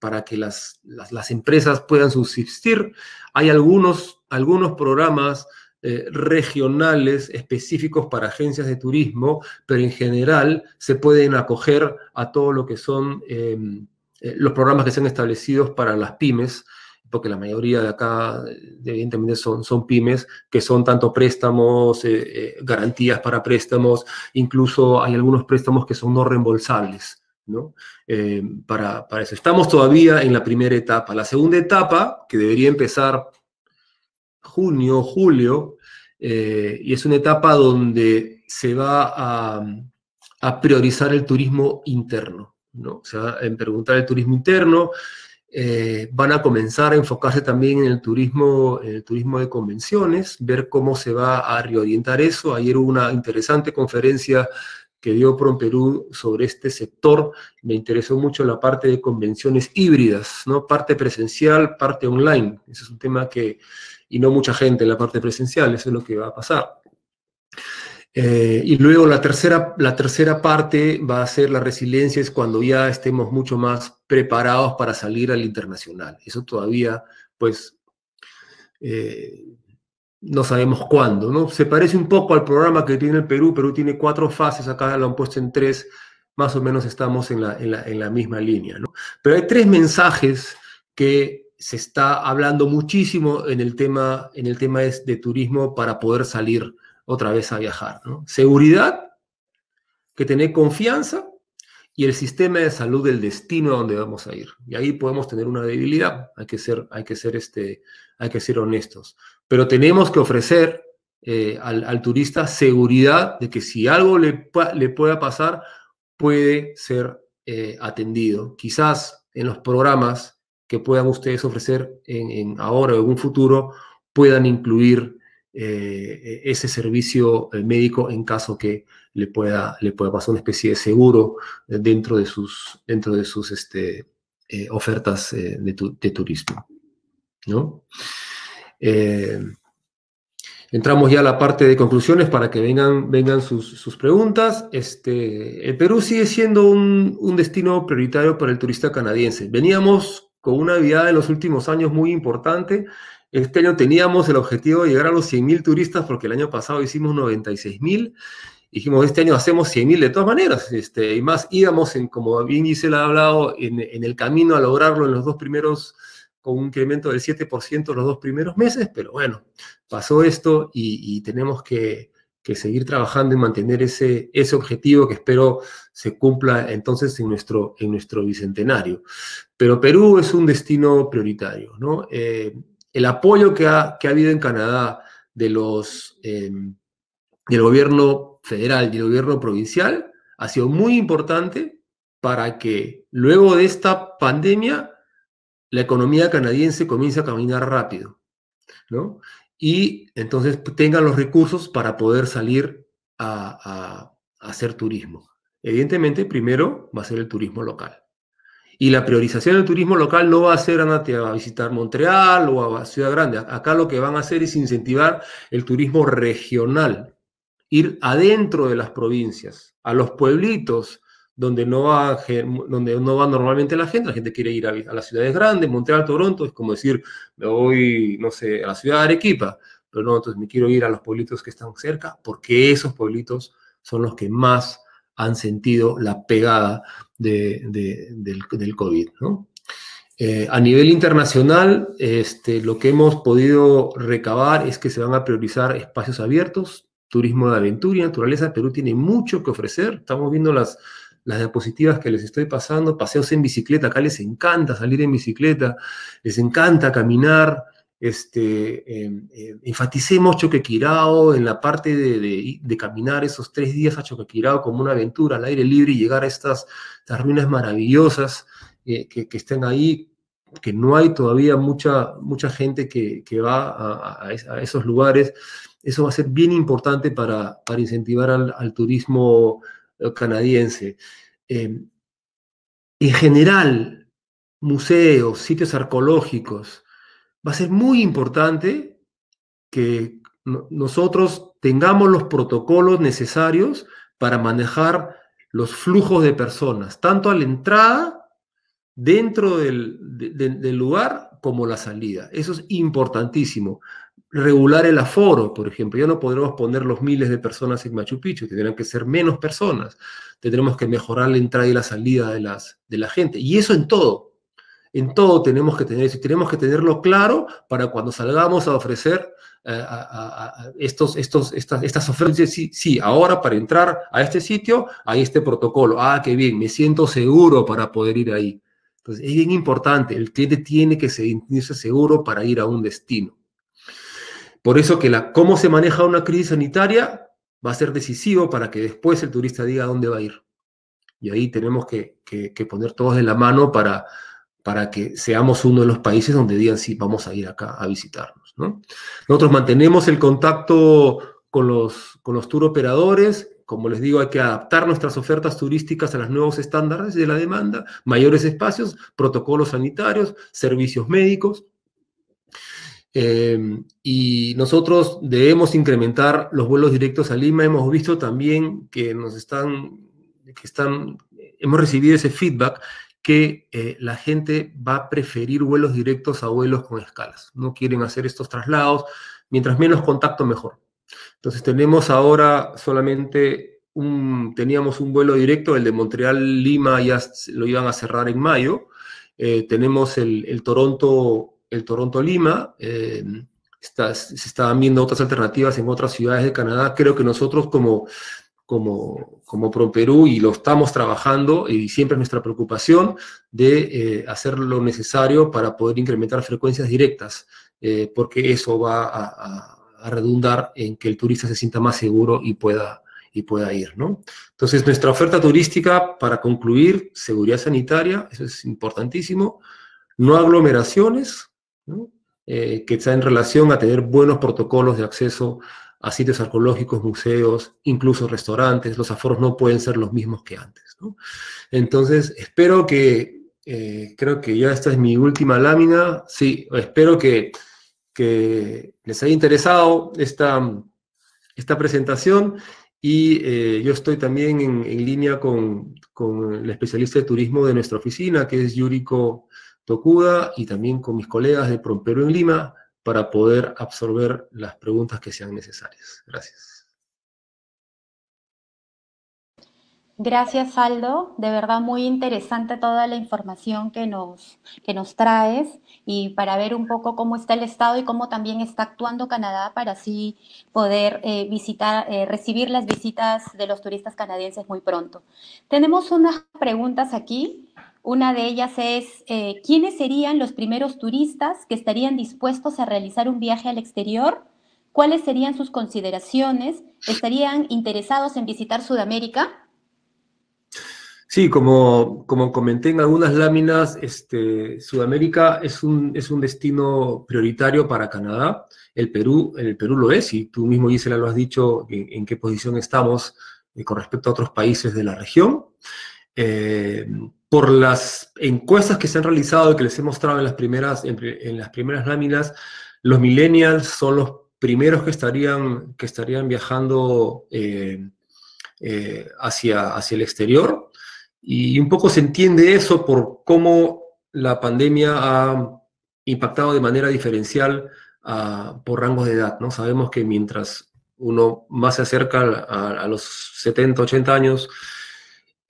para que las, las, las empresas puedan subsistir. Hay algunos, algunos programas Eh, regionales específicos para agencias de turismo, pero en general se pueden acoger a todo lo que son eh, los programas que se han establecido para las pymes, porque la mayoría de acá evidentemente son, son pymes, que son tanto préstamos, eh, eh, garantías para préstamos, incluso hay algunos préstamos que son no reembolsables, ¿no? Eh, para, para eso. Estamos todavía en la primera etapa. La segunda etapa, que debería empezar junio, julio, eh, y es una etapa donde se va a, a priorizar el turismo interno, ¿no? O sea, en preguntar el turismo interno, eh, van a comenzar a enfocarse también en el turismo, en el turismo de convenciones, ver cómo se va a reorientar eso. Ayer hubo una interesante conferencia que dio PROMPERÚ sobre este sector. Me interesó mucho la parte de convenciones híbridas, ¿no? Parte presencial, parte online. Ese es un tema que, y no mucha gente en la parte presencial, eso es lo que va a pasar. Eh, y luego la tercera, la tercera parte va a ser la resiliencia, es cuando ya estemos mucho más preparados para salir al internacional. Eso todavía, pues, eh, no sabemos cuándo, ¿no? Se parece un poco al programa que tiene el Perú. Perú tiene cuatro fases, acá lo han puesto en tres, más o menos estamos en la, en la, en la misma línea, ¿no? Pero hay tres mensajes que se está hablando muchísimo en el tema, en el tema de, de turismo para poder salir otra vez a viajar, ¿no? Seguridad, que tener confianza, y el sistema de salud del destino a donde vamos a ir. Y ahí podemos tener una debilidad, hay que ser, hay que ser, este, hay que ser honestos. Pero tenemos que ofrecer eh, al, al turista seguridad de que si algo le, le pueda pasar, puede ser eh, atendido. Quizás en los programas que puedan ustedes ofrecer en, en ahora o en un futuro, puedan incluir eh, ese servicio médico en caso que le pueda, le pueda pasar una especie de seguro dentro de sus, dentro de sus este, eh, ofertas eh, de, tu, de turismo, ¿no? Eh, entramos ya a la parte de conclusiones para que vengan, vengan sus, sus preguntas. Este, el Perú sigue siendo un, un destino prioritario para el turista canadiense. Veníamos con una viada en los últimos años muy importante. Este año teníamos el objetivo de llegar a los cien mil turistas, porque el año pasado hicimos noventa y seis mil. Dijimos, este año hacemos cien mil de todas maneras. Este, y más, íbamos, en, como bien Yhisella ha hablado, en, en el camino a lograrlo en los dos primeros, con un incremento del siete por ciento los dos primeros meses. Pero bueno, pasó esto y, y tenemos que, que seguir trabajando y mantener ese, ese objetivo que espero se cumpla entonces en nuestro, en nuestro bicentenario. Pero Perú es un destino prioritario, ¿no? Eh, el apoyo que ha, que ha habido en Canadá de los, eh, del gobierno federal y el gobierno provincial ha sido muy importante para que luego de esta pandemia la economía canadiense comience a caminar rápido, ¿no? Y entonces tengan los recursos para poder salir a, a, a hacer turismo. Evidentemente, primero va a ser el turismo local. Y la priorización del turismo local no va a ser, andate a visitar Montreal o a Ciudad Grande. Acá lo que van a hacer es incentivar el turismo regional. Ir adentro de las provincias, a los pueblitos, donde no va, donde no va normalmente la gente, la gente quiere ir a, a las ciudades grandes. Montreal, Toronto, es como decir, me voy, no sé, a la ciudad de Arequipa, pero no, entonces me quiero ir a los pueblitos que están cerca, porque esos pueblitos son los que más han sentido la pegada de, de, del, del COVID, ¿no? Eh, a nivel internacional, este, lo que hemos podido recabar es que se van a priorizar espacios abiertos, turismo de aventura y naturaleza. Perú tiene mucho que ofrecer, estamos viendo las... las diapositivas que les estoy pasando, paseos en bicicleta, acá les encanta salir en bicicleta, les encanta caminar. Este, eh, eh, enfaticemos Choquequirao en la parte de, de, de caminar esos tres días a Choquequirao como una aventura al aire libre y llegar a estas, estas ruinas maravillosas eh, que, que están ahí. que no hay todavía mucha, mucha gente que, que va a, a, a esos lugares. Eso va a ser bien importante para, para incentivar al, al turismo canadiense. Eh, en general, museos, sitios arqueológicos, va a ser muy importante que no, nosotros tengamos los protocolos necesarios para manejar los flujos de personas, tanto a la entrada, dentro del, de, del lugar, como la salida. Eso es importantísimo. Regular el aforo, por ejemplo. Ya no podremos poner los miles de personas en Machu Picchu, tendrán que ser menos personas. Tendremos que mejorar la entrada y la salida de, las, de la gente. Y eso en todo. En todo tenemos que tener eso. Tenemos que tenerlo claro para cuando salgamos a ofrecer eh, a, a, a estos, estos, estas, estas ofertas. Sí, sí, ahora para entrar a este sitio hay este protocolo. Ah, qué bien, me siento seguro para poder ir ahí. Entonces, es bien importante. El cliente tiene que sentirse seguro para ir a un destino. Por eso que la, cómo se maneja una crisis sanitaria va a ser decisivo para que después el turista diga dónde va a ir. Y ahí tenemos que, que, que poner todos de la mano para, para que seamos uno de los países donde digan sí, vamos a ir acá a visitarnos, ¿no? Nosotros mantenemos el contacto con los, con los tour operadores. Como les digo, hay que adaptar nuestras ofertas turísticas a los nuevos estándares de la demanda, mayores espacios, protocolos sanitarios, servicios médicos. Eh, y nosotros debemos incrementar los vuelos directos a Lima. Hemos visto también que nos están, que están hemos recibido ese feedback que eh, la gente va a preferir vuelos directos a vuelos con escalas. No quieren hacer estos traslados. Mientras menos contacto, mejor. Entonces tenemos ahora solamente un, teníamos un vuelo directo, el de Montreal-Lima ya lo iban a cerrar en mayo. Eh, tenemos el, el Toronto El Toronto-Lima, eh, está, se están viendo otras alternativas en otras ciudades de Canadá. Creo que nosotros como, como, como PROMPERÚ, y lo estamos trabajando, y siempre es nuestra preocupación de eh, hacer lo necesario para poder incrementar frecuencias directas, eh, porque eso va a, a, a redundar en que el turista se sienta más seguro y pueda, y pueda ir, ¿no? Entonces, nuestra oferta turística, para concluir, seguridad sanitaria, eso es importantísimo, no aglomeraciones, ¿no? Eh, que está en relación a tener buenos protocolos de acceso a sitios arqueológicos, museos, incluso restaurantes. Los aforos no pueden ser los mismos que antes, ¿no? Entonces, espero que, eh, creo que ya esta es mi última lámina, sí, espero que, que les haya interesado esta, esta presentación, y eh, yo estoy también en, en línea con, con la especialista de turismo de nuestra oficina, que es Yuriko Tokuda, y también con mis colegas de PROMPERÚ en Lima, para poder absorber las preguntas que sean necesarias. Gracias. Gracias, Aldo. De verdad, muy interesante toda la información que nos, que nos traes, y para ver un poco cómo está el estado y cómo también está actuando Canadá para así poder eh, visitar, eh, recibir las visitas de los turistas canadienses muy pronto. Tenemos unas preguntas aquí. Una de ellas es, eh, ¿quiénes serían los primeros turistas que estarían dispuestos a realizar un viaje al exterior? ¿Cuáles serían sus consideraciones? ¿Estarían interesados en visitar Sudamérica? Sí, como, como comenté en algunas láminas, este, Sudamérica es un, es un destino prioritario para Canadá. El Perú, el Perú lo es, y tú mismo, Yhisella, lo has dicho, en, en qué posición estamos eh, con respecto a otros países de la región. Eh, Por las encuestas que se han realizado y que les he mostrado en las primeras, en, en las primeras láminas, los millennials son los primeros que estarían, que estarían viajando eh, eh, hacia, hacia el exterior. Y un poco se entiende eso por cómo la pandemia ha impactado de manera diferencial uh, por rangos de edad, ¿no? Sabemos que mientras uno más se acerca a, a los setenta, ochenta años,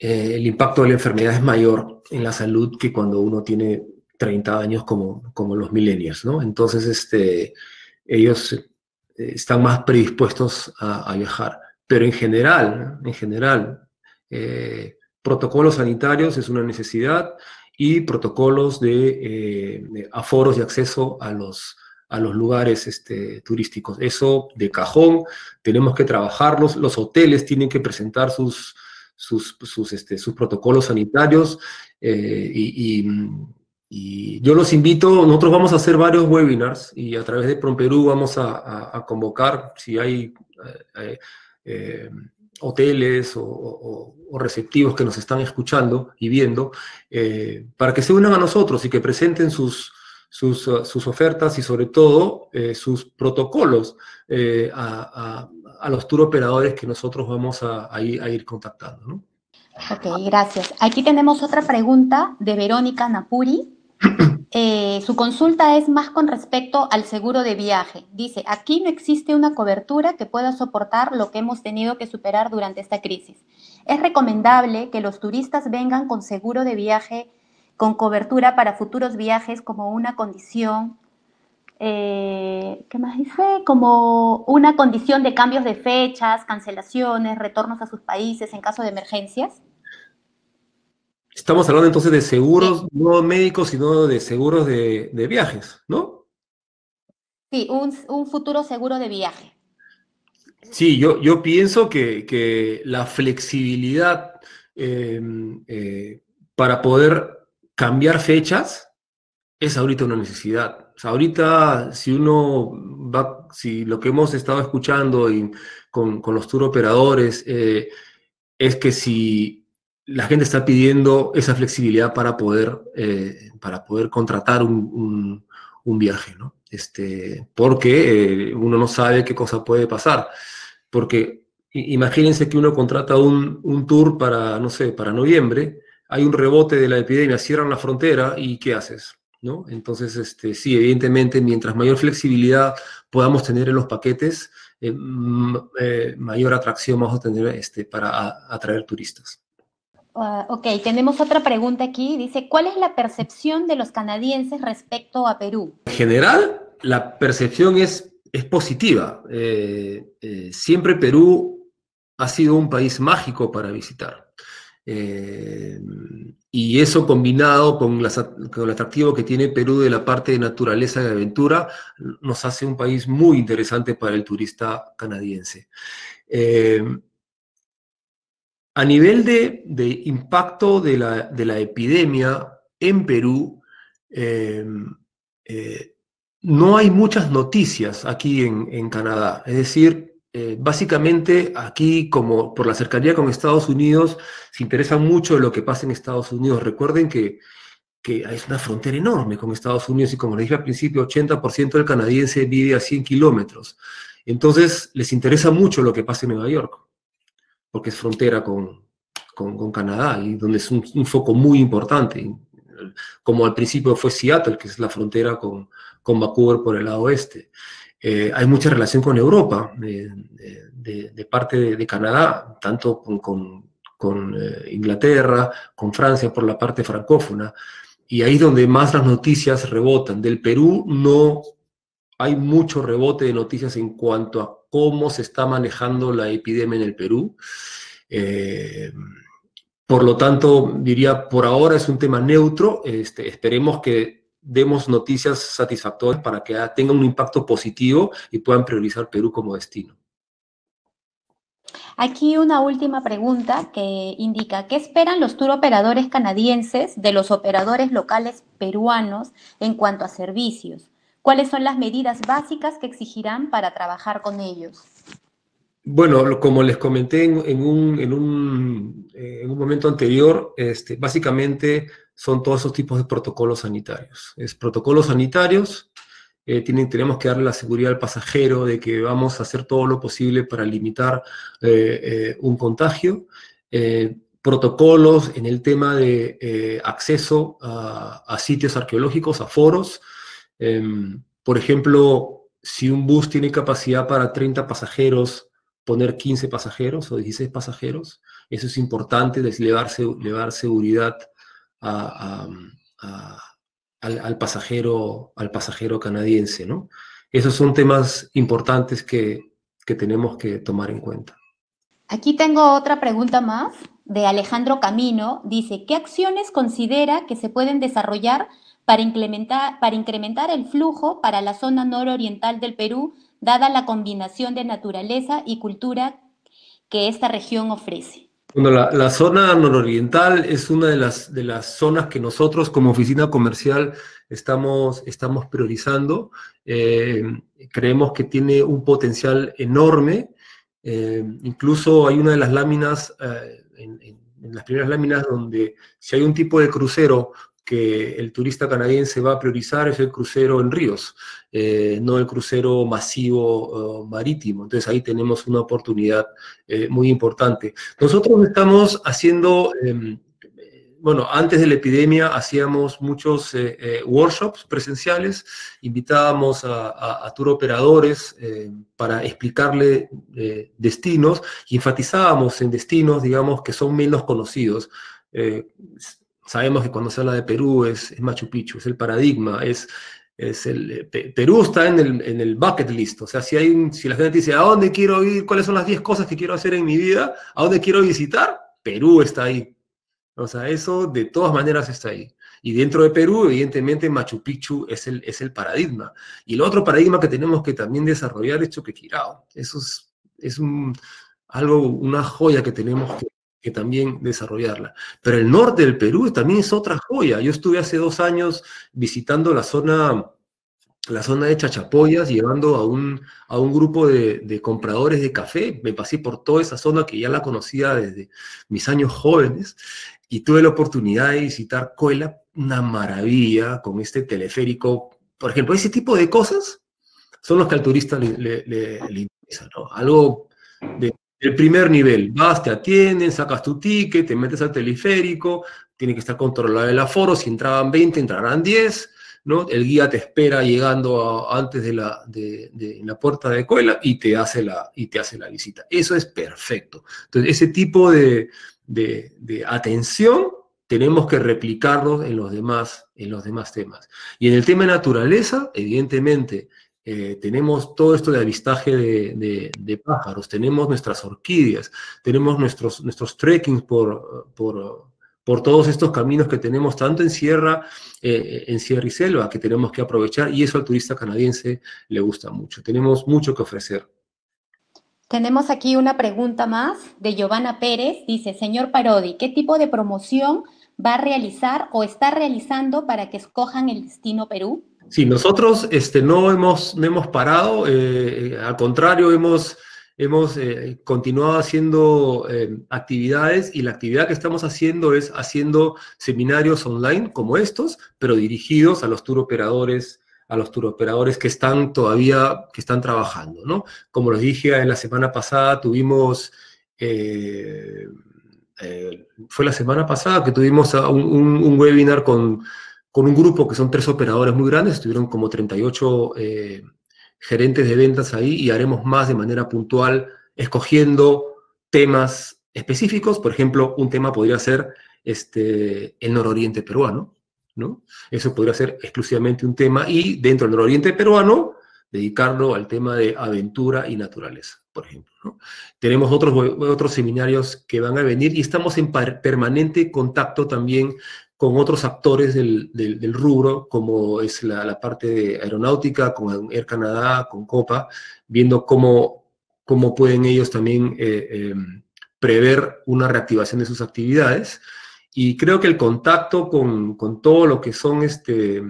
Eh, el impacto de la enfermedad es mayor en la salud que cuando uno tiene treinta años, como, como los millennials, ¿no? Entonces, este, ellos eh, están más predispuestos a, a viajar. Pero en general, ¿no? en general eh, protocolos sanitarios es una necesidad, y protocolos de, eh, de aforos de acceso a los, a los lugares este, turísticos. Eso de cajón, tenemos que trabajarlos. Los hoteles tienen que presentar sus... sus, sus, este, sus protocolos sanitarios eh, y, y, Y yo los invito, nosotros vamos a hacer varios webinars y a través de PROMPERÚ vamos a, a, a convocar si hay eh, eh, hoteles o, o, o receptivos que nos están escuchando y viendo, eh, para que se unan a nosotros y que presenten sus, sus, uh, sus ofertas y sobre todo eh, sus protocolos eh, a, a, a los tour operadores que nosotros vamos a, a, ir, a ir contactando, ¿no? Ok, gracias. Aquí tenemos otra pregunta de Verónica Napuri. Eh, su consulta es más con respecto al seguro de viaje. Dice, aquí no existe una cobertura que pueda soportar lo que hemos tenido que superar durante esta crisis. ¿Es recomendable que los turistas vengan con seguro de viaje, con cobertura para futuros viajes como una condición, eh, ¿qué más dice? Como una condición de cambios de fechas, cancelaciones, retornos a sus países en caso de emergencias? Estamos hablando entonces de seguros, sí, no médicos, sino de seguros de, de viajes, ¿no? Sí, un, un futuro seguro de viaje. Sí, yo, yo pienso que, que la flexibilidad eh, eh, para poder cambiar fechas es ahorita una necesidad. O sea, ahorita si uno va, si lo que hemos estado escuchando y con, con los tour operadores eh, es que si... la gente está pidiendo esa flexibilidad para poder, eh, para poder contratar un, un, un viaje, ¿no? Este, porque eh, uno no sabe qué cosa puede pasar. Porque imagínense que uno contrata un, un tour para, no sé, para noviembre, hay un rebote de la epidemia, cierran la frontera y ¿qué haces? ¿No? Entonces, este, sí, evidentemente, mientras mayor flexibilidad podamos tener en los paquetes, eh, eh, mayor atracción vamos a tener este, para a, atraer turistas. Uh, ok, tenemos otra pregunta aquí. Dice, ¿cuál es la percepción de los canadienses respecto a Perú? En general, la percepción es, es positiva. Eh, eh, siempre Perú ha sido un país mágico para visitar. Eh, y eso combinado con, las, con el atractivo que tiene Perú de la parte de naturaleza y aventura, nos hace un país muy interesante para el turista canadiense. Eh, A nivel de, de impacto de la, de la epidemia en Perú, eh, eh, no hay muchas noticias aquí en, en Canadá. Es decir, eh, básicamente aquí, como por la cercanía con Estados Unidos, se interesa mucho lo que pasa en Estados Unidos. Recuerden que, que hay una frontera enorme con Estados Unidos y, como les dije al principio, ochenta por ciento del canadiense vive a cien kilómetros. Entonces, les interesa mucho lo que pasa en Nueva York, porque es frontera con, con, con Canadá, y donde es un, un foco muy importante, como al principio fue Seattle, que es la frontera con, con Vancouver por el lado oeste. Eh, hay mucha relación con Europa, eh, de, de parte de, de Canadá, tanto con, con, con eh, Inglaterra, con Francia, por la parte francófona, y ahí es donde más las noticias rebotan. Del Perú no hay mucho rebote de noticias en cuanto a cómo se está manejando la epidemia en el Perú. Eh, por lo tanto, diría, por ahora es un tema neutro. Este, esperemos que demos noticias satisfactorias para que tenga un impacto positivo y puedan priorizar Perú como destino. Aquí una última pregunta que indica, ¿qué esperan los tour operadores canadienses de los operadores locales peruanos en cuanto a servicios? ¿Cuáles son las medidas básicas que exigirán para trabajar con ellos? Bueno, como les comenté en, en, un, en, un, en un momento anterior, este, básicamente son todos esos tipos de protocolos sanitarios. Es protocolos sanitarios, eh, tienen, tenemos que darle la seguridad al pasajero de que vamos a hacer todo lo posible para limitar eh, eh, un contagio. Eh, protocolos en el tema de eh, acceso a, a sitios arqueológicos, a foros. Eh, por ejemplo, si un bus tiene capacidad para treinta pasajeros, poner quince pasajeros o dieciséis pasajeros, eso es importante, llevar seguridad a, a, a, al, al, pasajero, al pasajero canadiense, ¿no? Esos son temas importantes que, que tenemos que tomar en cuenta. Aquí tengo otra pregunta más de Alejandro Camino. Dice, ¿qué acciones considera que se pueden desarrollar Para incrementar, para incrementar el flujo para la zona nororiental del Perú, dada la combinación de naturaleza y cultura que esta región ofrece? Bueno, la, la zona nororiental es una de las, de las zonas que nosotros como oficina comercial estamos, estamos priorizando. Eh, creemos que tiene un potencial enorme. Eh, incluso hay una de las láminas, eh, en, en, en las primeras láminas, donde si hay un tipo de crucero que el turista canadiense va a priorizar, es el crucero en ríos, eh, no el crucero masivo eh, marítimo. Entonces ahí tenemos una oportunidad eh, muy importante. Nosotros estamos haciendo, eh, bueno, antes de la epidemia hacíamos muchos eh, eh, workshops presenciales, invitábamos a, a, a tour operadores eh, para explicarle eh, destinos, y enfatizábamos en destinos, digamos, que son menos conocidos. Eh, Sabemos que cuando se habla de Perú es, es Machu Picchu, es el paradigma, es, es el, Perú está en el, en el bucket list. O sea, si, hay un, si la gente dice, ¿a dónde quiero ir? ¿Cuáles son las diez cosas que quiero hacer en mi vida? ¿A dónde quiero visitar? Perú está ahí. O sea, eso de todas maneras está ahí. Y dentro de Perú, evidentemente, Machu Picchu es el, es el paradigma. Y el otro paradigma que tenemos que también desarrollar es Choquequirao. Eso es, es un, algo, una joya que tenemos que que también desarrollarla. Pero el norte del Perú también es otra joya. Yo estuve hace dos años visitando la zona, la zona de Chachapoyas, llevando a un, a un grupo de, de compradores de café. Me pasé por toda esa zona que ya la conocía desde mis años jóvenes, y tuve la oportunidad de visitar Coelap, una maravilla, con este teleférico. Por ejemplo, ese tipo de cosas son los que al turista le, le, le, le interesa, ¿no? Algo de... El primer nivel, vas, te atienden, sacas tu ticket, te metes al teleférico, tiene que estar controlado el aforo, si entraban veinte, entrarán diez, ¿no? El guía te espera llegando a, antes de la, de, de, en la puerta de Coela, y te hace la, y te hace la visita. Eso es perfecto. Entonces, ese tipo de, de, de atención tenemos que replicarlo en los demás, en los demás temas. Y en el tema de naturaleza, evidentemente, Eh, tenemos todo esto de avistaje de, de, de pájaros, tenemos nuestras orquídeas, tenemos nuestros, nuestros trekkings por, por, por todos estos caminos que tenemos, tanto en sierra, eh, en sierra y selva, que tenemos que aprovechar, y eso al turista canadiense le gusta mucho. Tenemos mucho que ofrecer. Tenemos aquí una pregunta más de Giovanna Pérez. Dice, señor Parodi, ¿qué tipo de promoción va a realizar o está realizando para que escojan el destino Perú? Sí, nosotros este, no, hemos, no hemos parado, eh, al contrario, hemos, hemos eh, continuado haciendo eh, actividades, y la actividad que estamos haciendo es haciendo seminarios online como estos, pero dirigidos a los tour operadores, a los tour operadores que están todavía, que están trabajando, ¿no? Como les dije en la semana pasada, tuvimos... Eh, eh, fue la semana pasada que tuvimos un, un, un webinar con... con un grupo que son tres operadores muy grandes, estuvieron como treinta y ocho eh, gerentes de ventas ahí, y haremos más de manera puntual, escogiendo temas específicos. Por ejemplo, un tema podría ser este, el nororiente peruano, ¿no? Eso podría ser exclusivamente un tema, y dentro del nororiente peruano, dedicarlo al tema de aventura y naturaleza, por ejemplo, ¿no? Tenemos otros, otros seminarios que van a venir, y estamos en permanente contacto también con otros actores del, del, del rubro, como es la, la parte de aeronáutica, con Air Canadá, con COPA, viendo cómo, cómo pueden ellos también eh, eh, prever una reactivación de sus actividades. Y creo que el contacto con, con todo lo que son este,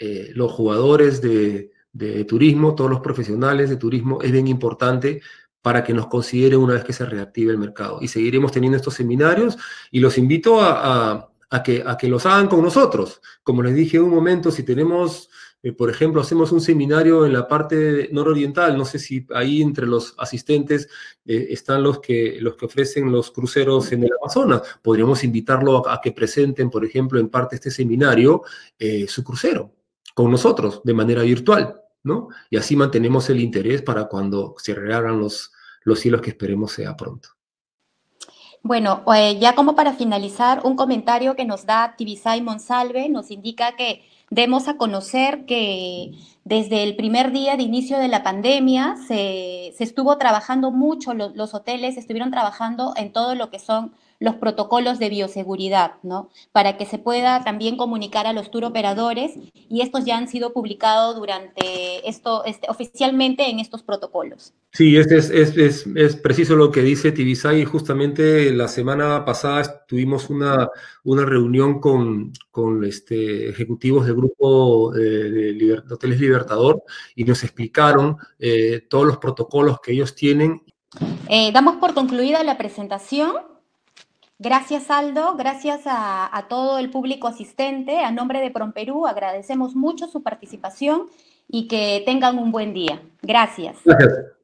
eh, los jugadores de, de turismo, todos los profesionales de turismo, es bien importante para que nos consideren una vez que se reactive el mercado. Y seguiremos teniendo estos seminarios, y los invito a... a A que, a que los hagan con nosotros. Como les dije en un momento, si tenemos, eh, por ejemplo, hacemos un seminario en la parte nororiental, no sé si ahí entre los asistentes eh, están los que, los que ofrecen los cruceros en el Amazonas, podríamos invitarlo a, a que presenten, por ejemplo, en parte de este seminario, eh, su crucero con nosotros, de manera virtual, ¿no? Y así mantenemos el interés para cuando se reabran los, los cielos, que esperemos sea pronto. Bueno, eh, ya como para finalizar, un comentario que nos da Tibisay Monsalve nos indica que demos a conocer que desde el primer día de inicio de la pandemia se, se estuvo trabajando mucho, lo, los hoteles estuvieron trabajando en todo lo que son los protocolos de bioseguridad, ¿no? Para que se pueda también comunicar a los tour operadores, y estos ya han sido publicados durante esto, este, oficialmente en estos protocolos. Sí, es, es, es, es, es preciso lo que dice Tibisay. Justamente la semana pasada tuvimos una, una reunión con, con este, ejecutivos del grupo eh, de Liber, Hoteles Libertador, y nos explicaron eh, todos los protocolos que ellos tienen. Eh, damos por concluida la presentación. Gracias, Aldo, gracias a, a todo el público asistente. A nombre de PROMPERÚ agradecemos mucho su participación y que tengan un buen día. Gracias. Gracias.